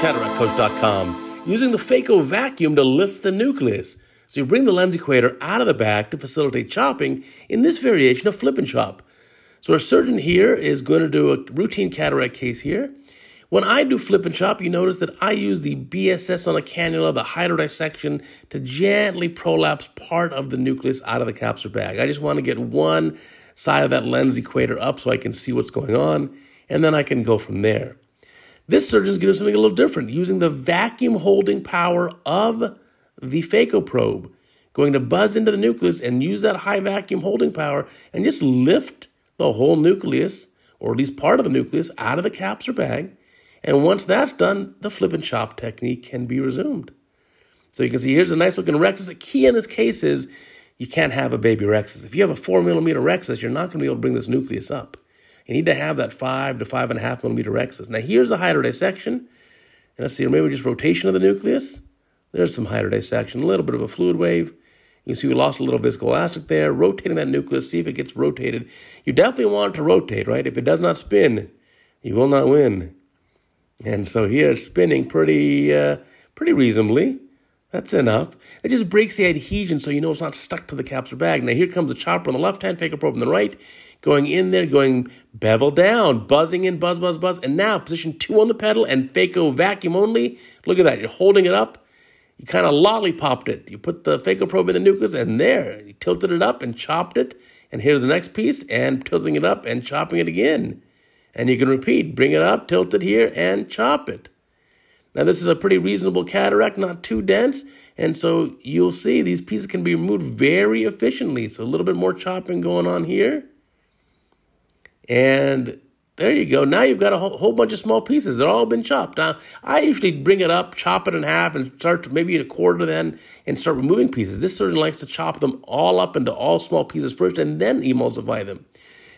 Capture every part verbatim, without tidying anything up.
cataract coach dot com, using the phaco vacuum to lift the nucleus. So you bring the lens equator out of the back to facilitate chopping in this variation of flip and chop. So our surgeon here is going to do a routine cataract case here. When I do flip and chop, you notice that I use the B S S on a cannula, the hydrodissection, to gently prolapse part of the nucleus out of the capsular bag. I just want to get one side of that lens equator up so I can see what's going on, and then I can go from there. This surgeon's going to do something a little different, using the vacuum holding power of the phaco probe, going to buzz into the nucleus and use that high vacuum holding power and just lift the whole nucleus, or at least part of the nucleus, out of the capsular bag. And once that's done, the flip and chop technique can be resumed. So you can see here's a nice looking rexus. The key in this case is you can't have a baby rexus. If you have a four millimeter rexus, you're not going to be able to bring this nucleus up. You need to have that five to five and a half millimeter rexus. Now here's the hydrodissection. And let's see, maybe just rotation of the nucleus. There's some hydrodissection, a little bit of a fluid wave. You can see we lost a little viscoelastic there. Rotating that nucleus, see if it gets rotated. You definitely want it to rotate, right? If it does not spin, you will not win. And so here it's spinning pretty, uh, pretty reasonably. That's enough. It just breaks the adhesion so you know it's not stuck to the capsular bag. Now here comes the chopper on the left hand, phaco probe on the right, going in there, going bevel down, buzzing in, buzz, buzz, buzz. And now position two on the pedal and phaco vacuum only. Look at that. You're holding it up. You kind of lollipopped it. You put the phaco probe in the nucleus, and there, you tilted it up and chopped it. And here's the next piece, and tilting it up and chopping it again. And you can repeat, bring it up, tilt it here, and chop it. Now, this is a pretty reasonable cataract, not too dense. And so you'll see these pieces can be removed very efficiently. So a little bit more chopping going on here. And there you go. Now you've got a whole, whole bunch of small pieces. They've all been chopped. Now, I usually bring it up, chop it in half, and start to maybe in a quarter then, and start removing pieces. This surgeon likes to chop them all up into all small pieces first and then emulsify them.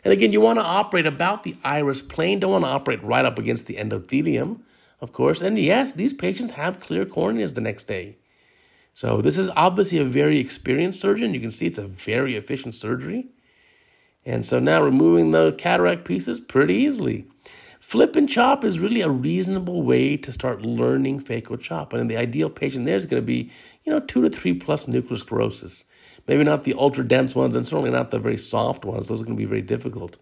And again, you want to operate about the iris plane. Don't want to operate right up against the endothelium, of course. And yes, these patients have clear corneas the next day. So this is obviously a very experienced surgeon. You can see it's a very efficient surgery. And so now removing the cataract pieces pretty easily. Flip and chop is really a reasonable way to start learning phaco chop. And the ideal patient there is going to be, you know, two to three plus nuclear sclerosis. Maybe not the ultra dense ones and certainly not the very soft ones. Those are going to be very difficult.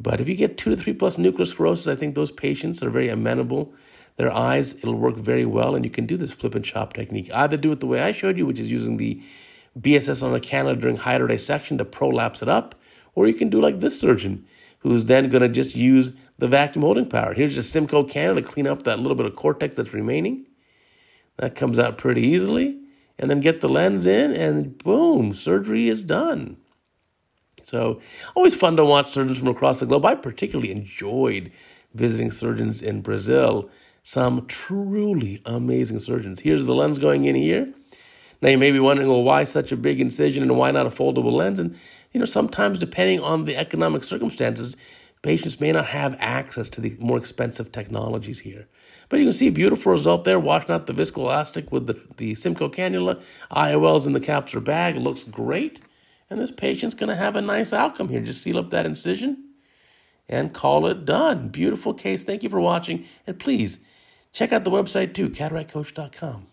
But if you get two to three plus nuclear sclerosis, I think those patients are very amenable. Their eyes, it'll work very well. And you can do this flip and chop technique. Either do it the way I showed you, which is using the B S S on a cannula during hydrodissection to prolapse it up. Or you can do like this surgeon, who's then going to just use the vacuum holding power. Here's just Simcoe cannula to clean up that little bit of cortex that's remaining. That comes out pretty easily. And then get the lens in, and boom, surgery is done. So always fun to watch surgeons from across the globe. I particularly enjoyed visiting surgeons in Brazil, some truly amazing surgeons. Here's the lens going in here. Now, you may be wondering, well, why such a big incision and why not a foldable lens? And, you know, sometimes depending on the economic circumstances, patients may not have access to the more expensive technologies here. But you can see a beautiful result there, washing out the viscoelastic with the, the Simcoe cannula, I O Ls in the capsular bag. It looks great. And this patient's going to have a nice outcome here. Just seal up that incision and call it done. Beautiful case. Thank you for watching. And please check out the website too, cataract coach dot com.